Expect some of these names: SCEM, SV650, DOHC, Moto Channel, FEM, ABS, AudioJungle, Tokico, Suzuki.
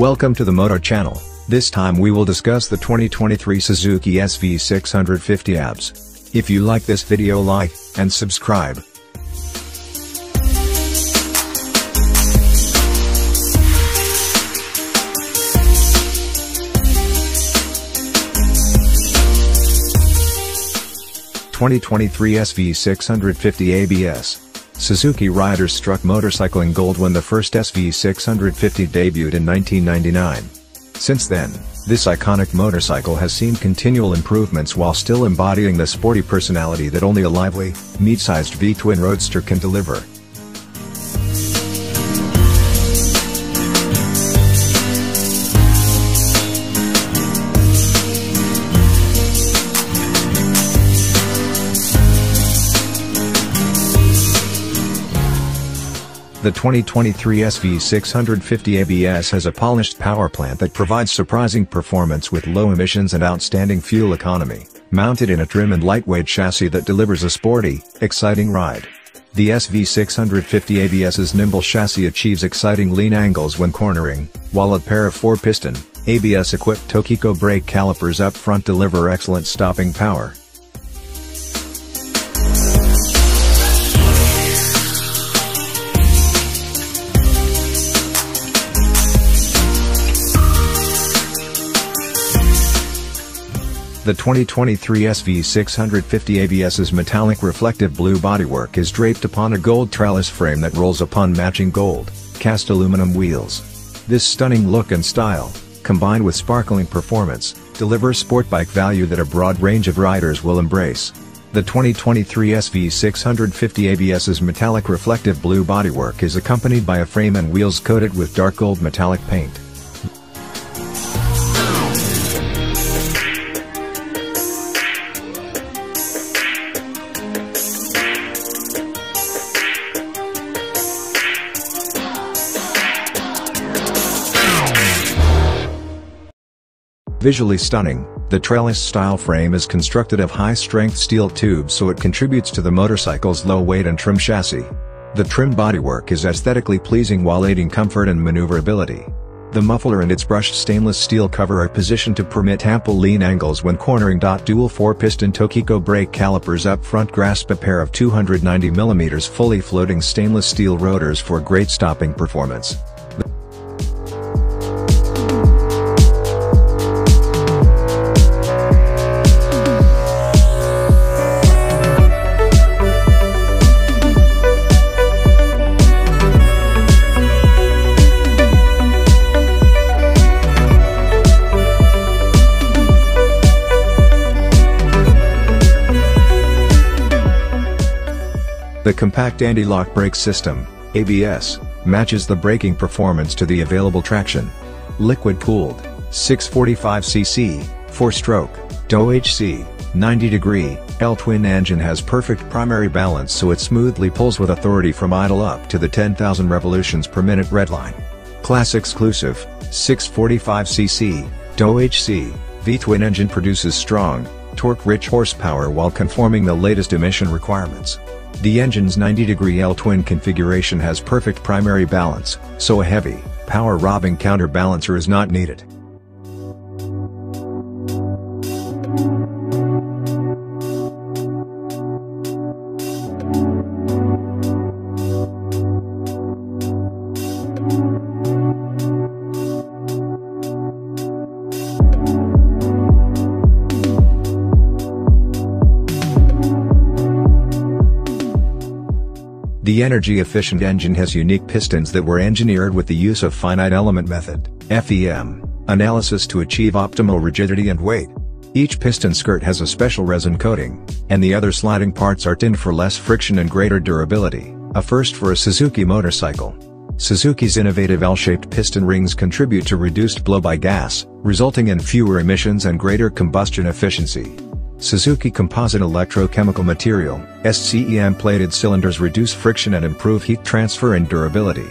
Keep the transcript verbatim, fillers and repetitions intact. Welcome to the Moto Channel. This time we will discuss the twenty twenty-three Suzuki S V six fifty A B S. If you like this video, like and subscribe. twenty twenty-three S V six fifty A B S. Suzuki riders struck motorcycling gold when the first S V six fifty debuted in nineteen ninety-nine. Since then, this iconic motorcycle has seen continual improvements while still embodying the sporty personality that only a lively, mid-sized V-twin roadster can deliver. The twenty twenty-three S V six fifty A B S has a polished powerplant that provides surprising performance with low emissions and outstanding fuel economy, mounted in a trim and lightweight chassis that delivers a sporty, exciting ride. The S V six fifty ABS's nimble chassis achieves exciting lean angles when cornering, while a pair of four-piston, A B S-equipped Tokico brake calipers up front deliver excellent stopping power. The twenty twenty-three S V six fifty ABS's metallic reflective blue bodywork is draped upon a gold trellis frame that rolls upon matching gold, cast aluminum wheels. This stunning look and style, combined with sparkling performance, delivers sport bike value that a broad range of riders will embrace. The twenty twenty-three S V six fifty ABS's metallic reflective blue bodywork is accompanied by a frame and wheels coated with dark gold metallic paint. Visually stunning, the trellis-style frame is constructed of high-strength steel tubes, so it contributes to the motorcycle's low weight and trim chassis. The trim bodywork is aesthetically pleasing while aiding comfort and maneuverability. The muffler and its brushed stainless steel cover are positioned to permit ample lean angles when cornering. Dual four-piston Tokico brake calipers up front grasp a pair of two hundred ninety millimeter fully floating stainless steel rotors for great stopping performance. The compact anti-lock brake system, A B S, matches the braking performance to the available traction. Liquid-cooled, six forty-five c c, four-stroke, D O H C, ninety degree, L-twin engine has perfect primary balance, so it smoothly pulls with authority from idle up to the ten thousand revolutions per minute redline. Class exclusive, six forty-five c c, D O H C, V-twin engine produces strong, torque-rich horsepower while conforming the latest emission requirements. The engine's ninety degree L-twin configuration has perfect primary balance, so a heavy, power-robbing counterbalancer is not needed. The energy-efficient engine has unique pistons that were engineered with the use of finite element method (F E M) analysis to achieve optimal rigidity and weight. Each piston skirt has a special resin coating, and the other sliding parts are tinned for less friction and greater durability, a first for a Suzuki motorcycle. Suzuki's innovative L-shaped piston rings contribute to reduced blow by gas, resulting in fewer emissions and greater combustion efficiency. Suzuki composite electrochemical material, S C E M plated cylinders reduce friction and improve heat transfer and durability.